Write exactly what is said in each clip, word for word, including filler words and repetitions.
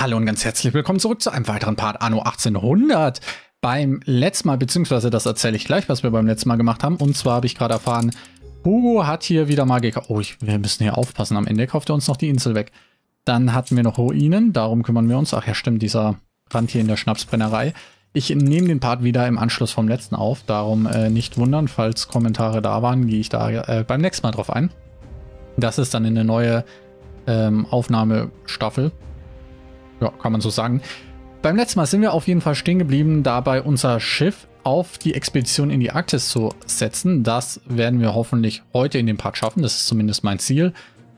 Hallo und ganz herzlich willkommen zurück zu einem weiteren Part Anno achtzehnhundert. Beim letzten Mal, beziehungsweise das erzähle ich gleich, was wir beim letzten Mal gemacht haben. Und zwar habe ich gerade erfahren, Hugo hat hier wieder mal gekauft. Oh, ich, wir müssen hier aufpassen. Am Ende kauft er uns noch die Insel weg. Dann hatten wir noch Ruinen. Darum kümmern wir uns. Ach ja, stimmt, dieser Rand hier in der Schnapsbrennerei. Ich nehme den Part wieder im Anschluss vom letzten auf. Darum äh, nicht wundern, falls Kommentare da waren, gehe ich da äh, beim nächsten Mal drauf ein. Das ist dann eine neue ähm, Aufnahmestaffel. Ja, kann man so sagen. Beim letzten Mal sind wir auf jeden Fall stehen geblieben, dabei unser Schiff auf die Expedition in die Arktis zu setzen. Das werden wir hoffentlich heute in dem Part schaffen. Das ist zumindest mein Ziel.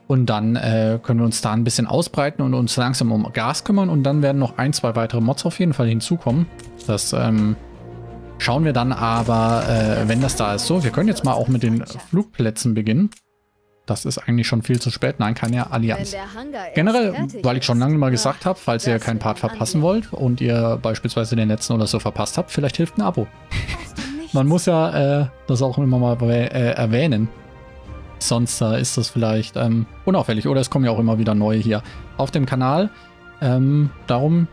Und dann äh, können wir uns da ein bisschen ausbreiten und uns langsam um Gas kümmern. Und dann werden noch ein, zwei weitere Mods auf jeden Fall hinzukommen. Das ähm, schauen wir dann aber, äh, wenn das da ist. So, wir können jetzt mal auch mit den Flugplätzen beginnen. Das ist eigentlich schon viel zu spät. Nein, keine Allianz. Generell, weil ich schon lange mal gesagt habe, falls ihr keinen Part verpassen wollt und ihr beispielsweise den letzten oder so verpasst habt, vielleicht hilft ein Abo. Man muss ja äh, das auch immer mal äh, erwähnen. Sonst äh, ist das vielleicht ähm, unauffällig. Oder es kommen ja auch immer wieder neue hier auf dem Kanal. Ähm, darum,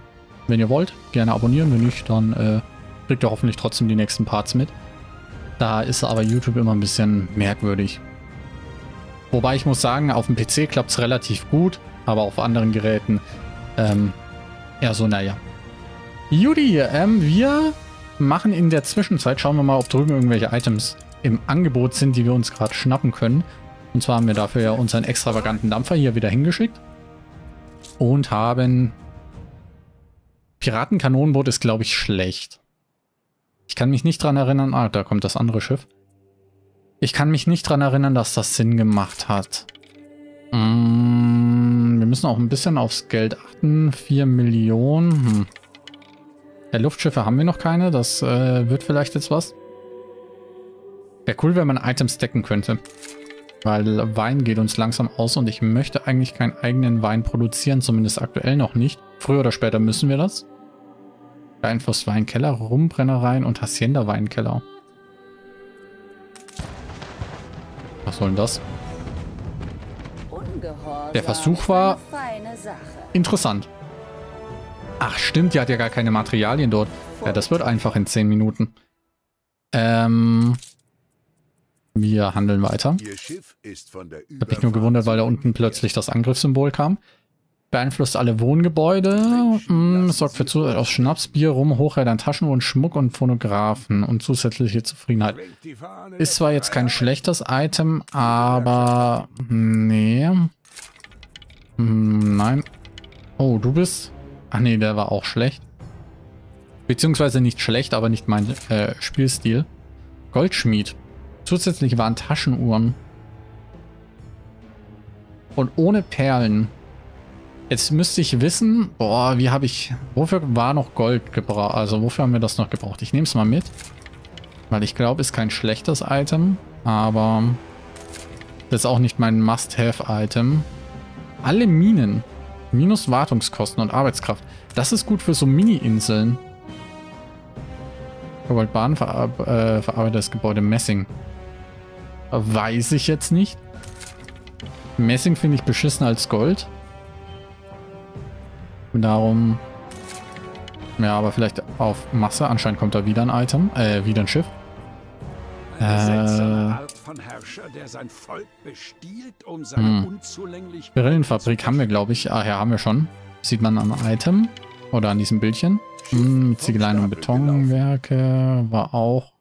wenn ihr wollt, gerne abonnieren. Wenn nicht, dann äh, kriegt ihr hoffentlich trotzdem die nächsten Parts mit. Da ist aber YouTube immer ein bisschen merkwürdig. Wobei ich muss sagen, auf dem P C klappt es relativ gut, aber auf anderen Geräten, ähm, ja so, naja. Judy, ähm, wir machen in der Zwischenzeit, schauen wir mal, ob drüben irgendwelche Items im Angebot sind, die wir uns gerade schnappen können. Und zwar haben wir dafür ja unseren extravaganten Dampfer hier wieder hingeschickt. Und haben... Piratenkanonenboot ist, glaube ich, schlecht. Ich kann mich nicht dran erinnern, ah, da kommt das andere Schiff. Ich kann mich nicht daran erinnern, dass das Sinn gemacht hat. Mm, wir müssen auch ein bisschen aufs Geld achten. vier Millionen. Hm. Ja, Luftschiffe haben wir noch keine. Das äh, wird vielleicht jetzt was. Wäre cool, wenn man Items decken könnte. Weil Wein geht uns langsam aus und ich möchte eigentlich keinen eigenen Wein produzieren. Zumindest aktuell noch nicht. Früher oder später müssen wir das. Beeinflusst Weinkeller, Rumbrennereien und Hacienda-Weinkeller. Was soll denn das? Der Versuch war interessant. Ach stimmt, die hat ja gar keine Materialien dort. Ja, das wird einfach in zehn Minuten. Ähm, wir handeln weiter. Hab mich nur gewundert, weil da unten plötzlich das Angriffssymbol kam. Beeinflusst alle Wohngebäude. Hm, sorgt für Zusatz aus Schnaps, Bier, Rum, Hochrädern, Taschenwund, Schmuck und Phonographen und zusätzliche Zufriedenheit. Ist zwar jetzt kein schlechtes Item, aber... Nee. Hm, nein. Oh, du bist... Ach nee, der war auch schlecht. Beziehungsweise nicht schlecht, aber nicht mein äh, Spielstil. Goldschmied. Zusätzlich waren Taschenuhren. Und ohne Perlen... Jetzt müsste ich wissen, boah, wie habe ich, wofür war noch Gold gebraucht, also wofür haben wir das noch gebraucht? Ich nehme es mal mit, weil ich glaube, ist kein schlechtes Item, aber das ist auch nicht mein Must-Have-Item. Alle Minen, minus Wartungskosten und Arbeitskraft, das ist gut für so Mini-Inseln. Kobaltbahn, verar äh, verarbeitetes Gebäude, Messing. Weiß ich jetzt nicht. Messing finde ich beschissen als Gold. Darum, ja, aber vielleicht auf Masse. Anscheinend kommt da wieder ein Item, äh, wieder ein Schiff. Äh, Brillenfabrik haben wir, glaube ich. Ah ja, haben wir schon. Sieht man am Item oder an diesem Bildchen. Hm, Ziegeleien und Betonwerke war auch.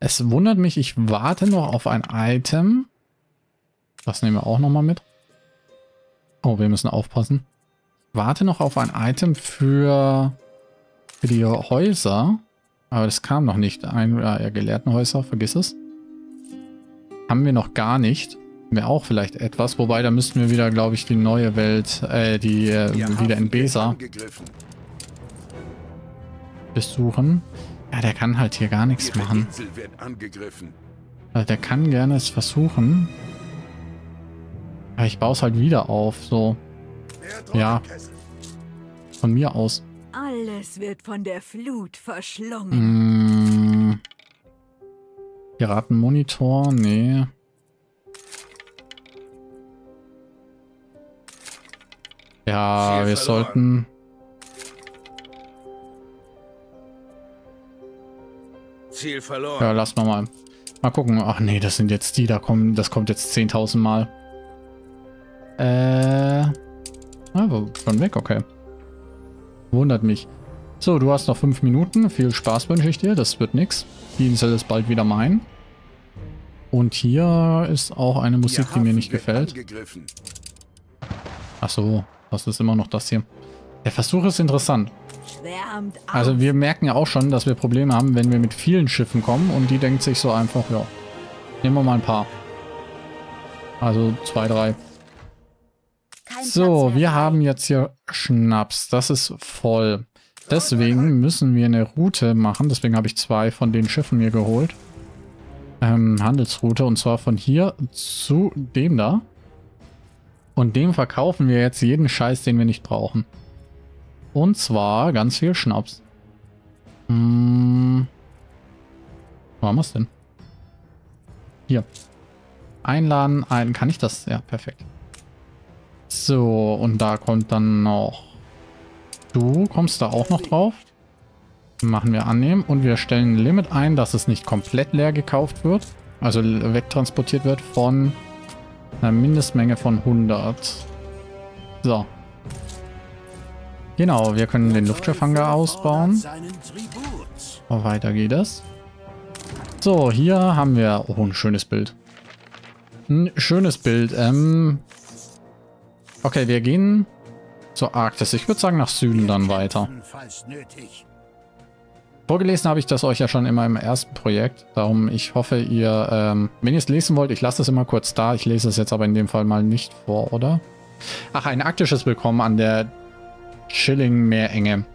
Es wundert mich, ich warte noch auf ein Item. Das nehmen wir auch nochmal mit. Oh, wir müssen aufpassen. Warte noch auf ein Item für, für die Häuser. Aber das kam noch nicht. Ein äh, Gelehrtenhäuser, vergiss es. Haben wir noch gar nicht. Haben wir auch vielleicht etwas. Wobei, da müssten wir wieder, glaube ich, die neue Welt, äh, die äh, wieder in Besa besuchen. Ja, der kann halt hier gar nichts machen. Also, der kann gerne es versuchen. Aber ich baue es halt wieder auf, so. Ja, von mir aus. Alles wird von der Flut verschlungen. Mm. Piratenmonitor, nee. Der Ja, Ziel wir verloren. sollten... Ziel verloren. Ja, lass noch mal. Mal gucken. Ach nee, das sind jetzt die, da kommen, das kommt jetzt zehntausend Mal. Äh... Ah, schon weg, okay. Wundert mich. So, du hast noch fünf Minuten. Viel Spaß wünsche ich dir. Das wird nix. Die Insel ist bald wieder mein. Und hier ist auch eine Musik, die mir nicht gefällt. Ach so, das ist immer noch das hier. Der Versuch ist interessant. Also wir merken ja auch schon, dass wir Probleme haben, wenn wir mit vielen Schiffen kommen. Und die denkt sich so einfach, ja, nehmen wir mal ein paar. Also zwei, drei. So, wir haben jetzt hier Schnaps. Das ist voll. Deswegen müssen wir eine Route machen. Deswegen habe ich zwei von den Schiffen mir geholt. Ähm, Handelsroute. Und zwar von hier zu dem da. Und dem verkaufen wir jetzt jeden Scheiß, den wir nicht brauchen. Und zwar ganz viel Schnaps. Hm. Wo haben wir es denn? Hier. Einladen. Ein Kann ich das? Ja, perfekt. So, und da kommt dann noch... Du kommst da auch noch drauf. Machen wir annehmen. Und wir stellen ein Limit ein, dass es nicht komplett leer gekauft wird. Also wegtransportiert wird von einer Mindestmenge von hundert. So. Genau, wir können den Luftschiffhanger ausbauen. Oh, weiter geht es. So, hier haben wir... Oh, ein schönes Bild. Ein schönes Bild. Ähm... Okay, wir gehen zur Arktis. Ich würde sagen, nach Süden dann weiter. Vorgelesen habe ich das euch ja schon immer im ersten Projekt. Darum, ich hoffe, ihr... Ähm, wenn ihr es lesen wollt, ich lasse es immer kurz da. Ich lese es jetzt aber in dem Fall mal nicht vor, oder? Ach, ein arktisches Willkommen an der Chilling-Meerenge.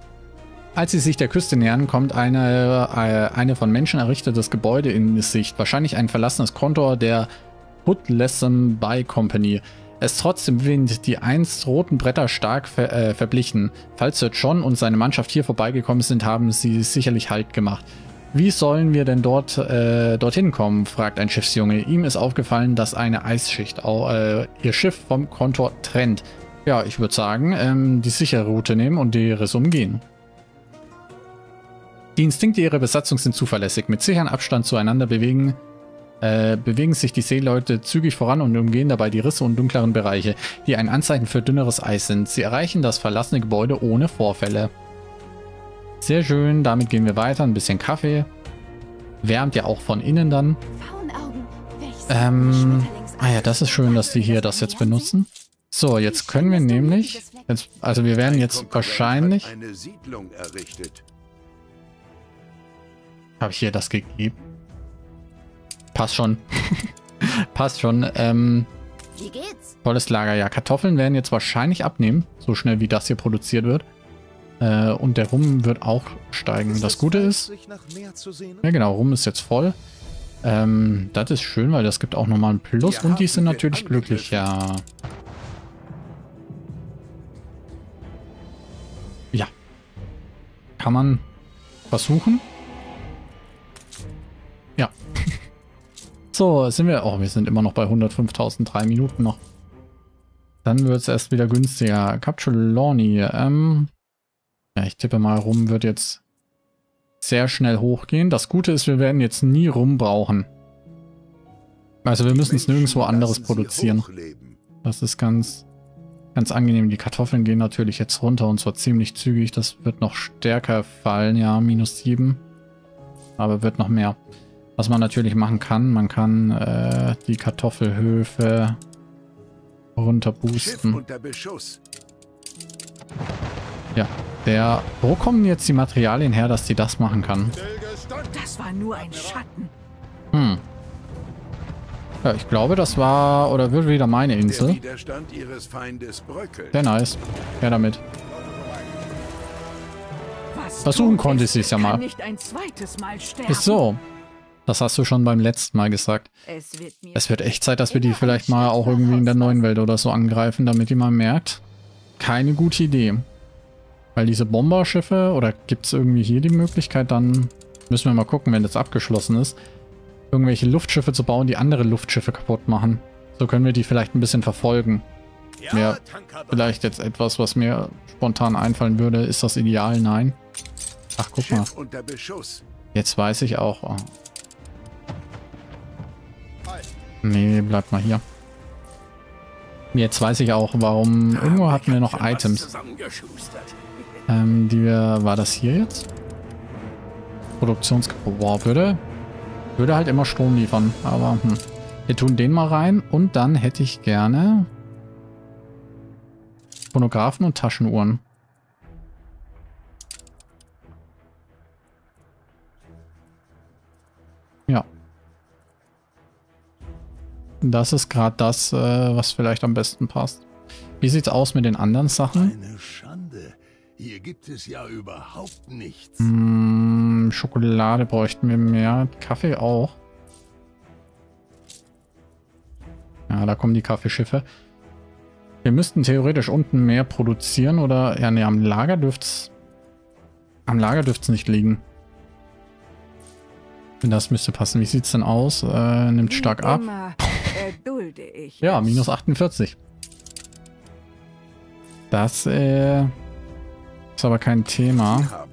Als sie sich der Küste nähern, kommt eine, äh, eine von Menschen errichtetes Gebäude in Sicht. Wahrscheinlich ein verlassenes Kontor der Hudson's Bay Company. Es trotz dem Wind, die einst roten Bretter stark ver, äh, verblichen. Falls Sir John und seine Mannschaft hier vorbeigekommen sind, haben sie sicherlich Halt gemacht. Wie sollen wir denn dort äh, dorthin kommen, fragt ein Schiffsjunge. Ihm ist aufgefallen, dass eine Eisschicht auch, äh, ihr Schiff vom Kontor trennt. Ja, ich würde sagen, ähm, die sichere Route nehmen und die Risse umgehen. Die Instinkte ihrer Besatzung sind zuverlässig. Mit sicheren Abstand zueinander bewegen... Äh, bewegen sich die Seeleute zügig voran und umgehen dabei die Risse und dunkleren Bereiche, die ein Anzeichen für dünneres Eis sind. Sie erreichen das verlassene Gebäude ohne Vorfälle. Sehr schön, damit gehen wir weiter. Ein bisschen Kaffee. Wärmt ja auch von innen dann. Ähm, ah ja, das ist schön, dass die hier das jetzt benutzen. So, jetzt können wir nämlich, jetzt, also wir werden jetzt wahrscheinlich... Habe ich hier das gegeben? Passt schon. Passt schon. Ähm, wie geht's? Volles Lager. Ja, Kartoffeln werden jetzt wahrscheinlich abnehmen. So schnell wie das hier produziert wird. Äh, und der Rum wird auch steigen. Ist das, das Gute ist... Ja genau, Rum ist jetzt voll. Ähm, das ist schön, weil das gibt auch nochmal einen Plus. Und die sind natürlich glücklich. Ja. Ja. Kann man versuchen. Ja. So, sind wir... Oh, wir sind immer noch bei hundertfünftausend, drei Minuten noch. Dann wird es erst wieder günstiger. Cap Scheloni, ähm... Ja, ich tippe mal, Rum wird jetzt sehr schnell hochgehen. Das Gute ist, wir werden jetzt nie Rum brauchen. Also wir müssen es nirgendwo anderes produzieren. Das ist ganz, ganz angenehm. Die Kartoffeln gehen natürlich jetzt runter und zwar ziemlich zügig. Das wird noch stärker fallen. Ja, minus sieben. Aber wird noch mehr. Was man natürlich machen kann, man kann äh, die Kartoffelhöfe runterboosten. Ja, der... Wo kommen jetzt die Materialien her, dass die das machen kann? Das war nur ein Schatten. Hm. Ja, ich glaube, das war... Oder wird wieder meine Insel. Der Widerstand ihres Feindes bröckelt. Sehr nice. Ja, damit. Was Versuchen konnte sie es ja mal. Nicht ein zweites Mal sterben. Ist so. Das hast du schon beim letzten Mal gesagt. Es wird, es wird echt Zeit, dass wir die vielleicht mal auch irgendwie in der neuen Welt oder so angreifen, damit die mal merkt. Keine gute Idee. Weil diese Bomberschiffe, oder gibt es irgendwie hier die Möglichkeit, dann müssen wir mal gucken, wenn das abgeschlossen ist, irgendwelche Luftschiffe zu bauen, die andere Luftschiffe kaputt machen. So können wir die vielleicht ein bisschen verfolgen. mehr, vielleicht jetzt etwas, was mir spontan einfallen würde. Ist das ideal? Nein. Ach, guck mal. Jetzt weiß ich auch. Oh. Nee, bleib mal hier. Jetzt weiß ich auch, warum. Irgendwo hatten wir noch Items. Ähm, die wir. War das hier jetzt? Produktionsgebot. Wow, würde. Würde halt immer Strom liefern. Aber hm. Wir tun den mal rein. Und dann hätte ich gerne Phonographen und Taschenuhren. Ja. Das ist gerade das, äh, was vielleicht am besten passt. Wie sieht's aus mit den anderen Sachen? Eine Schande. Hier gibt es ja überhaupt nichts. Mm, Schokolade bräuchten wir mehr. Kaffee auch. Ja, da kommen die Kaffeeschiffe. Wir müssten theoretisch unten mehr produzieren oder... Ja, ne, am Lager dürft's... Am Lager dürft's nicht liegen. Das müsste passen. Wie sieht's denn aus? Äh, nimmt stark ab. Ja, minus achtundvierzig. Das äh, ist aber kein Thema.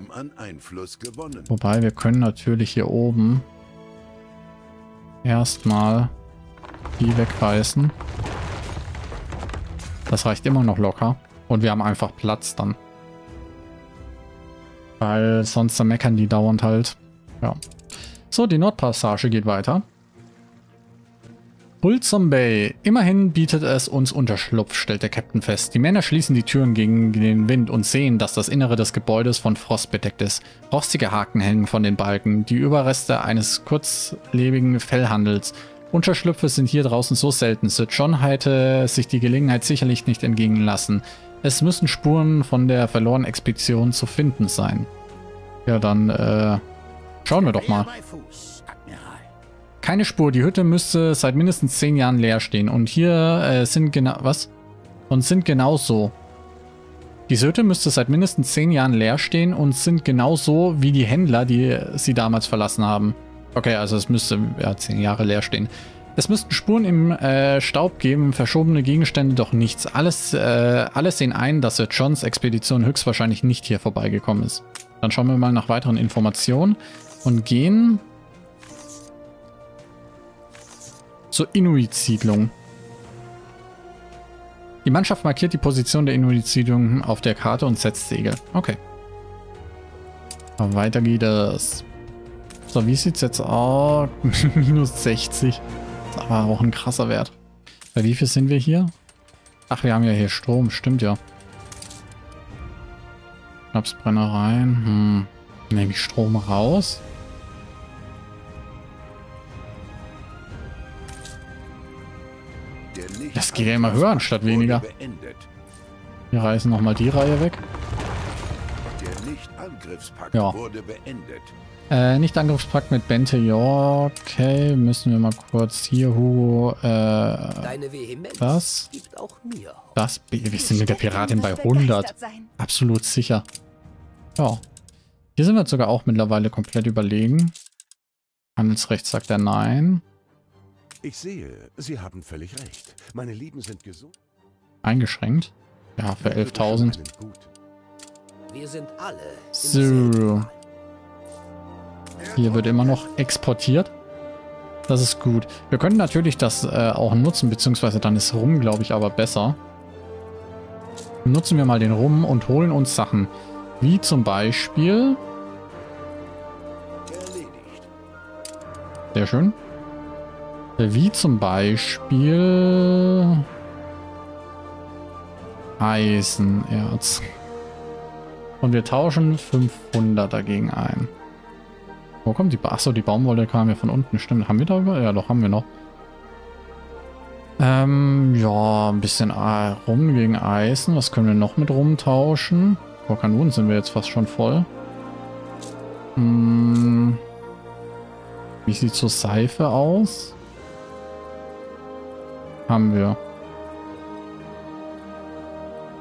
Wobei, wir können natürlich hier oben erstmal die wegreißen. Das reicht immer noch locker. Und wir haben einfach Platz dann. Weil sonst dann meckern die dauernd halt. Ja. So, die Nordpassage geht weiter. Bullsom Bay. Immerhin bietet es uns Unterschlupf, stellt der Captain fest. Die Männer schließen die Türen gegen den Wind und sehen, dass das Innere des Gebäudes von Frost bedeckt ist. Rostige Haken hängen von den Balken, die Überreste eines kurzlebigen Fellhandels. Unterschlüpfe sind hier draußen so selten. Sir John hätte sich die Gelegenheit sicherlich nicht entgehen lassen. Es müssen Spuren von der verlorenen Expedition zu finden sein. Ja, dann, äh... schauen wir doch mal. Keine Spur. Die Hütte müsste seit mindestens zehn Jahren leer stehen. Und hier äh, sind genau... Was? Und sind genauso. Diese Hütte müsste seit mindestens zehn Jahren leer stehen und sind genauso wie die Händler, die sie damals verlassen haben. Okay, also es müsste ja zehn Jahre leer stehen. Es müssten Spuren im äh, Staub geben, verschobene Gegenstände, doch nichts. Alles, äh, alles sehen ein, dass Sir Johns Expedition höchstwahrscheinlich nicht hier vorbeigekommen ist. Dann schauen wir mal nach weiteren Informationen. Und gehen zur Inuit-Siedlung. Die Mannschaft markiert die Position der Inuit-Siedlung auf der Karte und setzt Segel. Okay. Aber weiter geht es. So, wie sieht es jetzt aus? Minus sechzig. Das ist aber auch ein krasser Wert. Bei wie viel sind wir hier? Ach, wir haben ja hier Strom. Stimmt ja. Schnapsbrennereien. Hm. Nehme ich Strom raus. Das geht ja immer höher anstatt weniger. Wir reißen nochmal die Reihe weg. Ja. Äh, Nicht-Angriffspakt mit Bente. Ja, okay. Müssen wir mal kurz hier, Hugo. Äh, das. Das. Wir sind mit der Piratin bei hundert. Absolut sicher. Ja. Hier sind wir jetzt sogar auch mittlerweile komplett überlegen. Handelsrecht sagt er nein. Ich sehe, Sie haben völlig recht. Meine Lieben sind gesund. Eingeschränkt. Ja, für elftausend. Wir sind alle so. Hier wird immer noch exportiert. Das ist gut. Wir können natürlich das äh, auch nutzen, beziehungsweise dann ist Rum, glaube ich, aber besser. Nutzen wir mal den Rum und holen uns Sachen. Wie zum Beispiel... Sehr schön. Wie zum Beispiel... Eisenerz. Und wir tauschen fünfhundert dagegen ein. Wo kommt die... Achso, die Baumwolle kam ja von unten. Stimmt, haben wir darüber? Ja, doch, haben wir noch. Ähm, ja, ein bisschen Rum gegen Eisen. Was können wir noch mit Rum tauschen? Vor Kanonen sind wir jetzt fast schon voll. Hm. Wie sieht so Seife aus? Haben wir.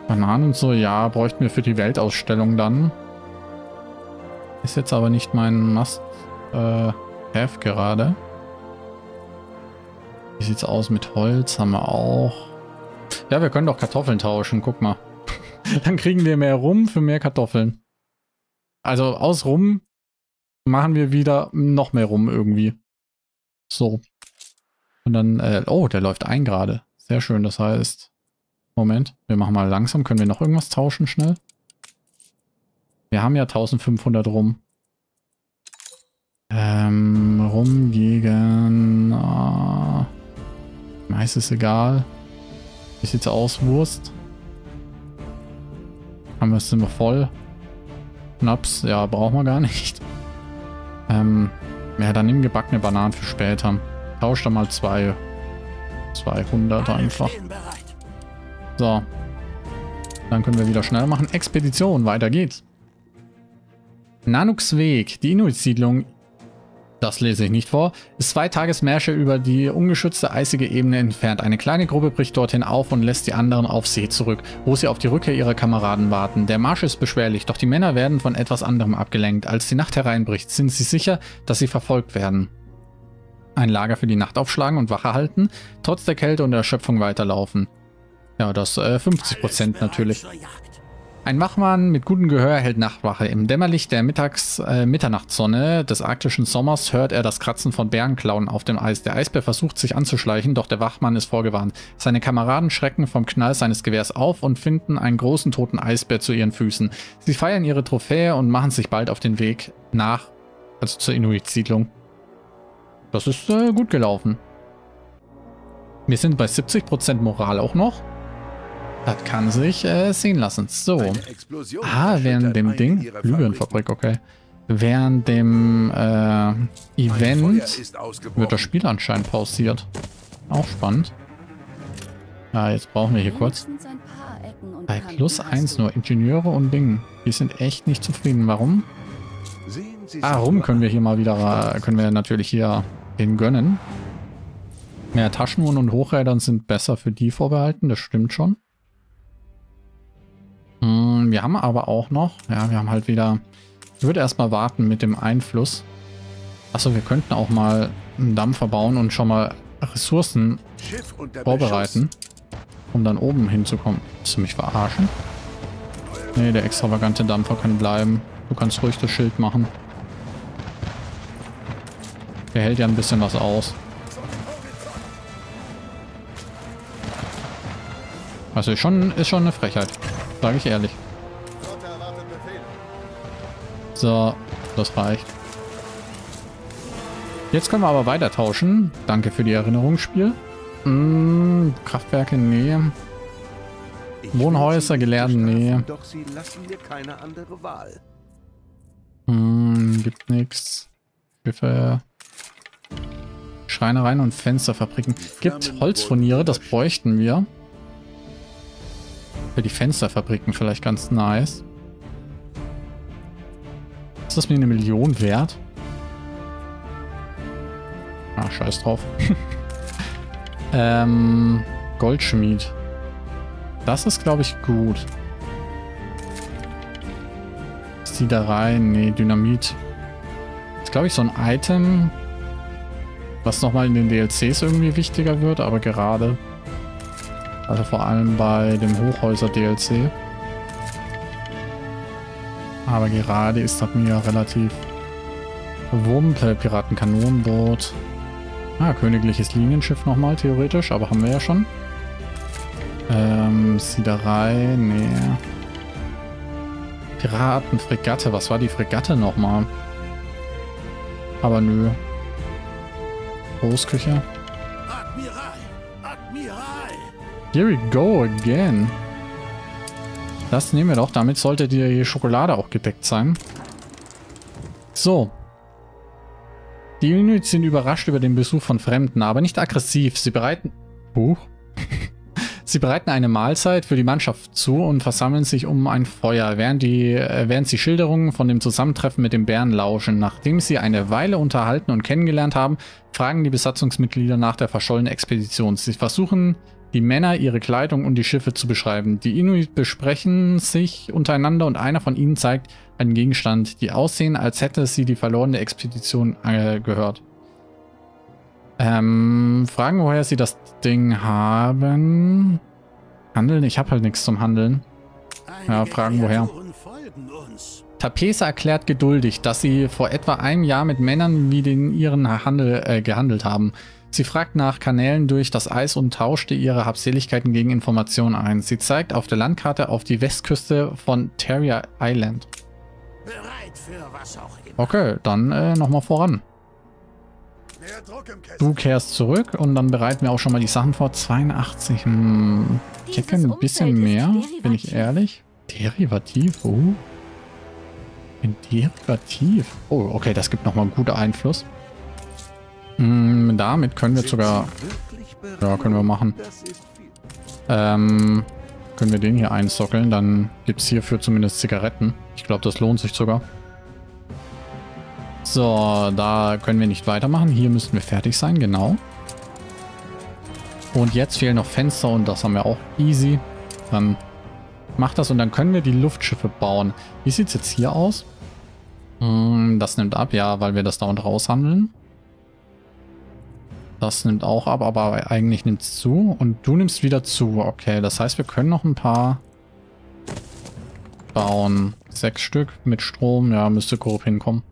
Bananen und so, ja, bräuchten wir für die Weltausstellung dann. Ist jetzt aber nicht mein Must-Have gerade. Wie sieht's aus mit Holz? Haben wir auch. Ja, wir können doch Kartoffeln tauschen, guck mal. Dann kriegen wir mehr Rum für mehr Kartoffeln. Also aus Rum machen wir wieder noch mehr Rum irgendwie. So. Und dann, äh, oh, der läuft ein gerade. Sehr schön, das heißt, Moment, wir machen mal langsam. Können wir noch irgendwas tauschen schnell? Wir haben ja eintausendfünfhundert Rum. Ähm, Rum gegen... Ah, meist ist egal. Wie sieht's aus, Wurst? Haben wir, sind wir voll. Schnaps, ja, brauchen wir gar nicht. Ähm, ja, dann nimm gebackene Bananen für später. Tausch da mal zwei. zweihundert einfach. So. Dann können wir wieder schnell machen. Expedition, weiter geht's. Nanuks Weg, die Inuit-Siedlung, das lese ich nicht vor, ist zwei Tagesmärsche über die ungeschützte eisige Ebene entfernt. Eine kleine Gruppe bricht dorthin auf und lässt die anderen auf See zurück, wo sie auf die Rückkehr ihrer Kameraden warten. Der Marsch ist beschwerlich, doch die Männer werden von etwas anderem abgelenkt. Als die Nacht hereinbricht, sind sie sicher, dass sie verfolgt werden. Ein Lager für die Nacht aufschlagen und Wache halten, trotz der Kälte und der Erschöpfung weiterlaufen. Ja, das äh, fünfzig Prozent natürlich. Ein Wachmann mit gutem Gehör hält Nachtwache. Im Dämmerlicht der Mittags-, äh, Mitternachtssonne des arktischen Sommers hört er das Kratzen von Bärenklauen auf dem Eis. Der Eisbär versucht sich anzuschleichen, doch der Wachmann ist vorgewarnt. Seine Kameraden schrecken vom Knall seines Gewehrs auf und finden einen großen toten Eisbär zu ihren Füßen. Sie feiern ihre Trophäe und machen sich bald auf den Weg nach, also zur Inuit-Siedlung. Das ist äh, gut gelaufen. Wir sind bei siebzig Prozent Moral auch noch. Das kann sich äh, sehen lassen. So. Ah, während dem Ding. Glühbirnenfabrik, okay. Während dem äh, Event wird das Spiel anscheinend pausiert. Auch spannend. Ah, jetzt brauchen wir hier kurz. Bei plus eins nur Ingenieure und Ding. Die sind echt nicht zufrieden. Warum? Ah, rum können wir hier mal wieder. Können wir natürlich hier den gönnen. Mehr Taschenuhren und Hochrädern sind besser für die vorbehalten. Das stimmt schon. Wir haben aber auch noch, ja, wir haben halt wieder, ich würde erstmal warten mit dem Einfluss. Achso, wir könnten auch mal einen Dampfer bauen und schon mal Ressourcen vorbereiten, um dann oben hinzukommen. Willst du mich verarschen? Nee, der extravagante Dampfer kann bleiben. Du kannst ruhig das Schild machen. Der hält ja ein bisschen was aus. Also ist schon, ist schon eine Frechheit. Sage ich ehrlich. So, das reicht. Jetzt können wir aber weiter tauschen. Danke für die Erinnerungsspiel. Hm, Kraftwerke, nee. Wohnhäuser, Gelehrten, nee. Hm, gibt nichts. Schiffe. Schreinereien und Fensterfabriken. Gibt Holzfurniere, das bräuchten wir. Für die Fensterfabriken vielleicht ganz nice. Ist das mir eine Million wert? Ah, scheiß drauf. ähm, Goldschmied. Das ist, glaube ich, gut. Ist die da rein? Nee, Dynamit. Ist, glaube ich, so ein Item, was nochmal in den D L Cs irgendwie wichtiger wird, aber gerade... Also vor allem bei dem Hochhäuser-D L C. Aber gerade ist das mir relativ... Wumpe, Piratenkanonenboot. Ah, königliches Linienschiff nochmal, theoretisch. Aber haben wir ja schon. Ähm, Siederei, nee. Piratenfregatte, was war die Fregatte nochmal? Aber nö. Großküche. Here we go again. Das nehmen wir doch. Damit sollte die Schokolade auch gedeckt sein. So. Die Inuit sind überrascht über den Besuch von Fremden, aber nicht aggressiv. Sie bereiten... Huch. Sie bereiten eine Mahlzeit für die Mannschaft zu und versammeln sich um ein Feuer, während, die, äh, während sie Schilderungen von dem Zusammentreffen mit den Bären lauschen. Nachdem sie eine Weile unterhalten und kennengelernt haben, fragen die Besatzungsmitglieder nach der verschollenen Expedition. Sie versuchen... die Männer, ihre Kleidung und die Schiffe zu beschreiben. Die Inuit besprechen sich untereinander und einer von ihnen zeigt einen Gegenstand, die aussehen, als hätte sie die verlorene Expedition äh, gehört. Ähm, fragen, woher sie das Ding haben. Handeln? Ich habe halt nichts zum Handeln. Ja, fragen woher. Tapesa erklärt geduldig, dass sie vor etwa einem Jahr mit Männern wie den ihren Handel äh, gehandelt haben. Sie fragt nach Kanälen durch das Eis und tauschte ihre Habseligkeiten gegen Informationen ein. Sie zeigt auf der Landkarte auf die Westküste von Terrier Island. Bereit für was auch immer. Okay, dann äh, nochmal voran. Du kehrst zurück und dann bereiten wir auch schon mal die Sachen vor. zweiundachtzig, hm, ich hätte gerne ein bisschen mehr, bin ich ehrlich. Derivativ, oh. Ein Derivativ. Oh, okay, das gibt nochmal einen guten Einfluss. Hm, damit können wir sogar, ja, können wir machen. Ähm, können wir den hier einsockeln, dann gibt es hierfür zumindest Zigaretten. Ich glaube, das lohnt sich sogar. So, da können wir nicht weitermachen. Hier müssten wir fertig sein, genau. Und jetzt fehlen noch Fenster und das haben wir auch easy. Dann macht das und dann können wir die Luftschiffe bauen. Wie sieht es jetzt hier aus? Hm, das nimmt ab, ja, weil wir das da und raus handeln. Das nimmt auch ab, aber eigentlich nimmt es zu. Und du nimmst wieder zu. Okay, das heißt, wir können noch ein paar bauen. Sechs Stück mit Strom, ja, müsste grob hinkommen.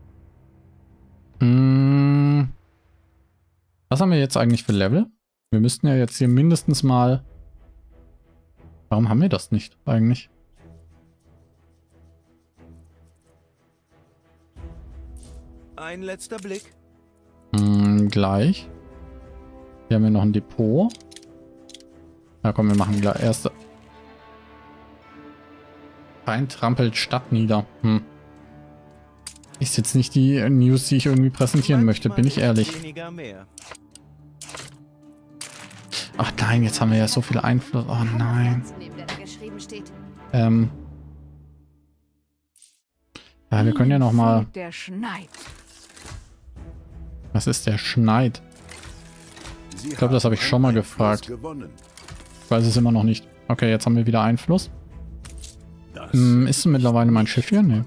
Was haben wir jetzt eigentlich für Level? Wir müssten ja jetzt hier mindestens mal... Warum haben wir das nicht eigentlich? Ein letzter Blick. Hm, gleich. Hier haben wir noch ein Depot. Na komm, wir machen gleich erste. Feind trampelt Stadt nieder. Hm. Ist jetzt nicht die News, die ich irgendwie präsentieren möchte, bin ich ehrlich. Ach nein, jetzt haben wir ja so viel Einfluss. Oh nein. Ähm. Ja, wir können ja nochmal... Was ist der Schneid? Ich glaube, das habe ich schon mal gefragt. Ich weiß es immer noch nicht. Okay, jetzt haben wir wieder Einfluss. Hm, ist mittlerweile mein Schiff hier? Nee.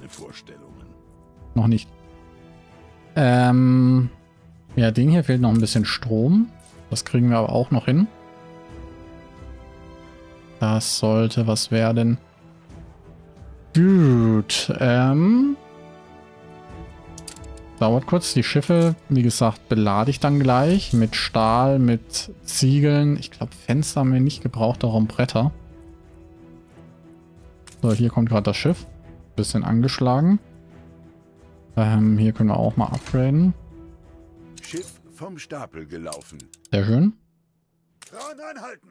Noch nicht. Ähm, ja, den hier fehlt noch ein bisschen Strom. Das kriegen wir aber auch noch hin. Das sollte was werden. Gut. Ähm, dauert kurz. Die Schiffe, wie gesagt, belade ich dann gleich. Mit Stahl, mit Ziegeln. Ich glaube, Fenster haben wir nicht gebraucht, darum Bretter. So, hier kommt gerade das Schiff. Bisschen angeschlagen. Ähm, hier können wir auch mal upgraden. Schiff vom Stapel gelaufen. Sehr schön.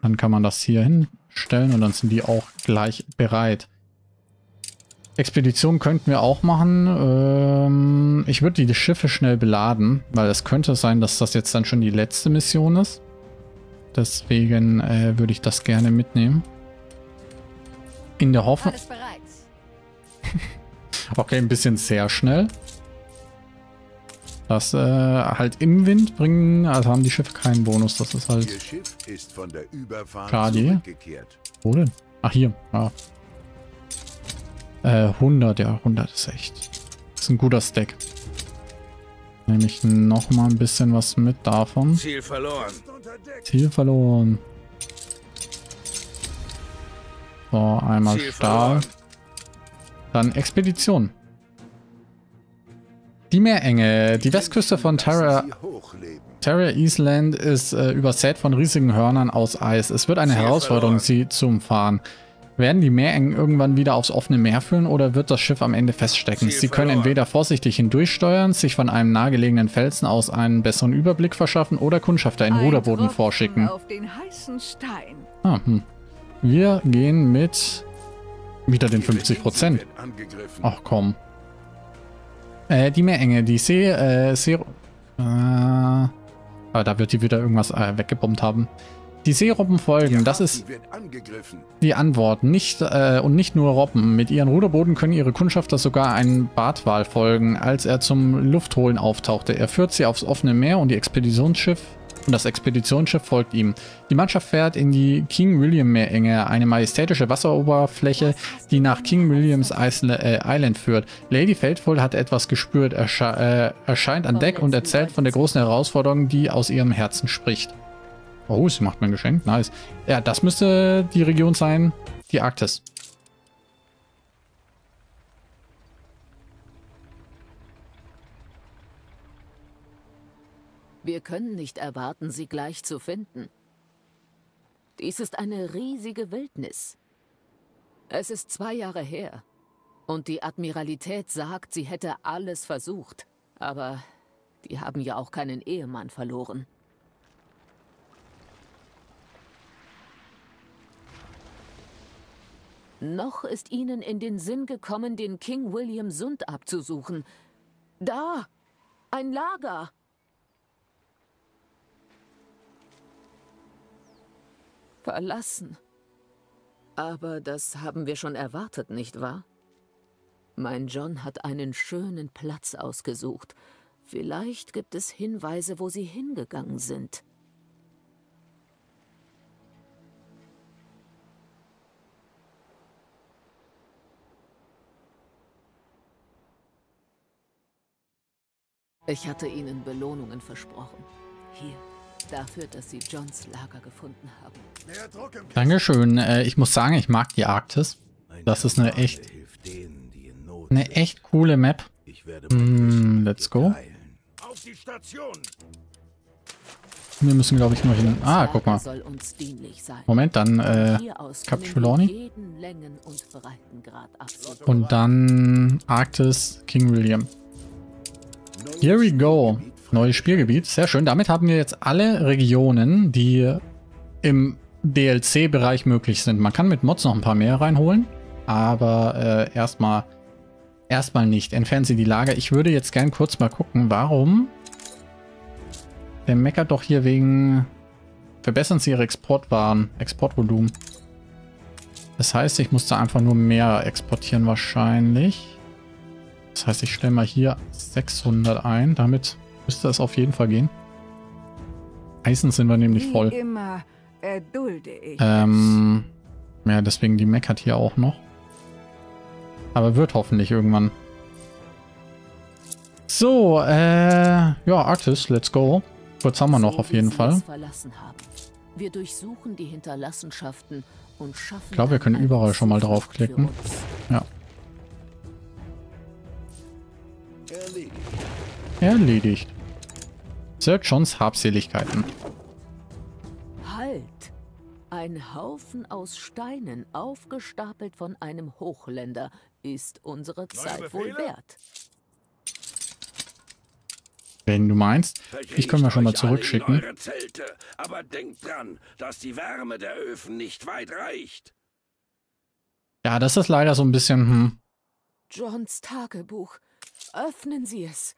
Dann kann man das hier hinstellen und dann sind die auch gleich bereit. Expedition könnten wir auch machen. Ähm, ich würde die Schiffe schnell beladen, weil es könnte sein, dass das jetzt dann schon die letzte Mission ist. Deswegen äh, würde ich das gerne mitnehmen. In der Hoffnung... Alles bereit. Okay, ein bisschen sehr schnell. Das äh, halt im Wind bringen, also haben die Schiffe keinen Bonus. Das ist halt... Ihr Schiff ist von der Überfahrt zurückgekehrt. Wo denn? Ach, hier. Ja. Äh, hundert, ja, hundert ist echt. Ist ein guter Stack. Nehme ich nochmal ein bisschen was mit davon. Ziel verloren. Ziel verloren. So, einmal Stahl. Dann Expedition. Die Meerenge. Die Westküste von Terrier, Terrier Island ist äh, übersät von riesigen Hörnern aus Eis. Es wird eine Herausforderung, sie zu umfahren. Werden die Meerengen irgendwann wieder aufs offene Meer führen oder wird das Schiff am Ende feststecken? Sie können entweder vorsichtig hindurchsteuern, sich von einem nahegelegenen Felsen aus einen besseren Überblick verschaffen oder Kundschafter in Ruderboden vorschicken. Auf den heißen Stein. Ah, hm. Wir gehen mit... Wieder den fünfzig Prozent. Ach komm. Äh, die Meerenge, die See, äh, See... Äh, aber da wird die wieder irgendwas äh, weggebombt haben. Die Seerobben folgen, das ist die Antwort. Nicht, äh, und nicht nur Robben. Mit ihren Ruderboden können ihre Kundschafter sogar einem Bartwal folgen, als er zum Luftholen auftauchte. Er führt sie aufs offene Meer und die Expeditionsschiff... Und das Expeditionsschiff folgt ihm. Die Mannschaft fährt in die King-William-Meerenge, eine majestätische Wasseroberfläche, die nach King-Williams Island führt. Lady Feldvoll hat etwas gespürt, ersche äh, erscheint an Deck und erzählt von der großen Herausforderung, die aus ihrem Herzen spricht. Oh, sie macht mir ein Geschenk. Nice. Ja, das müsste die Region sein, die Arktis. Wir können nicht erwarten, sie gleich zu finden. Dies ist eine riesige Wildnis. Es ist zwei Jahre her. Und die Admiralität sagt, sie hätte alles versucht. Aber die haben ja auch keinen Ehemann verloren. Noch ist ihnen in den Sinn gekommen, den King William Sund abzusuchen. Da! Ein Lager! Verlassen. Aber das haben wir schon erwartet, nicht wahr? Mein John hat einen schönen Platz ausgesucht. Vielleicht gibt es Hinweise, wo sie hingegangen sind. Ich hatte ihnen Belohnungen versprochen. Hier. Dafür, dass sie Johns Lager gefunden haben. Dankeschön. Äh, ich muss sagen, ich mag die Arktis. Das ist eine echt, eine echt coole Map. Mm, let's go. Wir müssen, glaube ich, nur hin. Ah, guck mal. Moment, dann äh, Cap Scheloni. Und dann Arktis, King William. Here we go. Neues Spielgebiet. Sehr schön. Damit haben wir jetzt alle Regionen, die im D L C-Bereich möglich sind. Man kann mit Mods noch ein paar mehr reinholen, aber äh, erstmal erstmal nicht. Entfernen Sie die Lager. Ich würde jetzt gern kurz mal gucken, warum. Der meckert doch hier wegen... Verbessern Sie Ihre Exportwaren. Exportvolumen. Das heißt, ich musste einfach nur mehr exportieren wahrscheinlich. Das heißt, ich stelle mal hier sechshundert ein. Damit müsste es auf jeden Fall gehen. Eisen sind wir nämlich voll. Wie immer erdulde ich ähm, ja, deswegen die meckert hier auch noch. Aber wird hoffentlich irgendwann. So, äh, ja, Arktis, let's go. Kurz haben wir noch auf jeden Fall. Wir durchsuchen die Hinterlassenschaften und schaffen. Ich glaube, wir können überall schon mal draufklicken. Ja. Erledigt. Sir Johns Habseligkeiten. Halt! Ein Haufen aus Steinen, aufgestapelt von einem Hochländer, ist unsere Zeit wohl wert. Wenn du meinst, ich können wir schon mal zurückschicken. Zelte, aber denkt dran, dass die Wärme der Öfen nicht weit reicht. Ja, das ist leider so ein bisschen. Hm. Johns Tagebuch. Öffnen Sie es.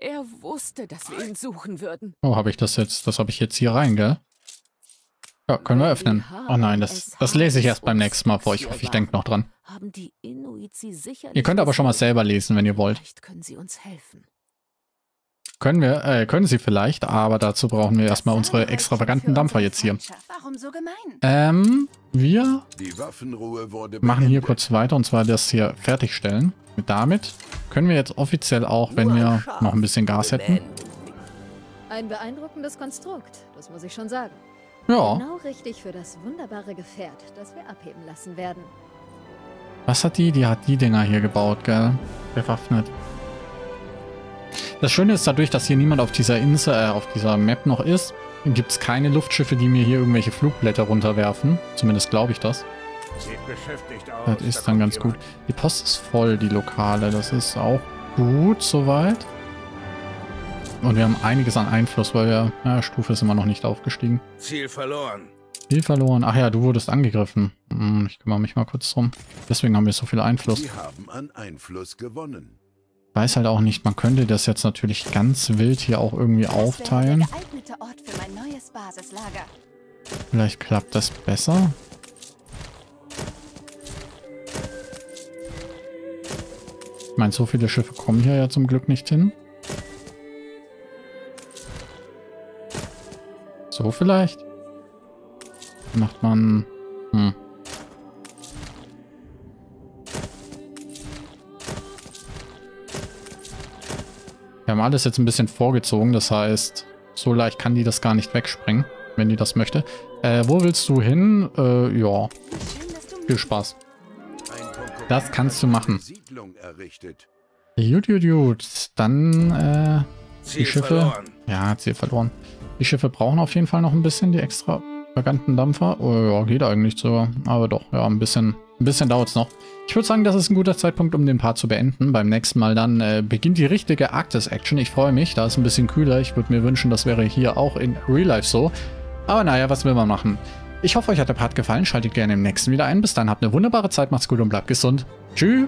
Er wusste, dass wir ihn suchen würden. Oh, habe ich das jetzt? Das habe ich jetzt hier rein, gell? Ja, können wir öffnen. Oh nein, das, das lese ich erst beim nächsten Mal vor. Ich hoffe, ich denke noch dran. Ihr könnt aber schon mal selber lesen, wenn ihr wollt. Können Sie uns helfen? Können wir, äh, können Sie vielleicht, aber dazu brauchen wir erstmal unsere extravaganten Dampfer jetzt hier. Warum so gemein? Ähm, wir machen hier kurz weiter, und zwar das hier fertigstellen. Mit damit können wir jetzt offiziell auch, wenn wir noch ein bisschen Gas hätten. Ein beeindruckendes Konstrukt, das muss ich schon sagen. Ja. Genau richtig für das wunderbare Gefährt, das wir abheben lassen werden. Was hat die? Die hat die Dinger hier gebaut, gell? Bewaffnet. Das Schöne ist, dadurch, dass hier niemand auf dieser Insel, äh, auf dieser Map noch ist, gibt es keine Luftschiffe, die mir hier irgendwelche Flugblätter runterwerfen. Zumindest glaube ich das. Sieht beschäftigt aus, das ist da dann ganz jemand. Gut. Die Post ist voll, die Lokale. Das ist auch gut soweit. Und wir haben einiges an Einfluss, weil wir, na, Stufe ist immer noch nicht aufgestiegen. Ziel verloren. Ziel verloren. Ach ja, du wurdest angegriffen. Hm, ich kümmere mich mal kurz drum. Deswegen haben wir so viel Einfluss. Wir haben an Einfluss gewonnen. Ich weiß halt auch nicht, man könnte das jetzt natürlich ganz wild hier auch irgendwie aufteilen. Vielleicht klappt das besser. Ich meine, so viele Schiffe kommen hier ja zum Glück nicht hin. So vielleicht. Macht man... Hm. Wir haben alles jetzt ein bisschen vorgezogen, das heißt, so leicht kann die das gar nicht wegspringen. wenn die das möchte. Äh, wo willst du hin? Äh, ja. Viel Spaß. Das kannst du machen. Gut, gut, gut. Dann, äh, die Schiffe. Ja, Ziel verloren. Die Schiffe brauchen auf jeden Fall noch ein bisschen, die extra vaganten Dampfer. Oh, ja, geht eigentlich sogar. Aber doch, ja, ein bisschen, ein bisschen dauert es noch. Ich würde sagen, das ist ein guter Zeitpunkt, um den Part zu beenden. Beim nächsten Mal dann äh, beginnt die richtige Arktis-Action. Ich freue mich, da ist ein bisschen kühler. Ich würde mir wünschen, das wäre hier auch in Real Life so. Aber naja, was will man machen? Ich hoffe, euch hat der Part gefallen. Schaltet gerne im nächsten wieder ein. Bis dann, habt eine wunderbare Zeit, macht's gut und bleibt gesund. Tschüss!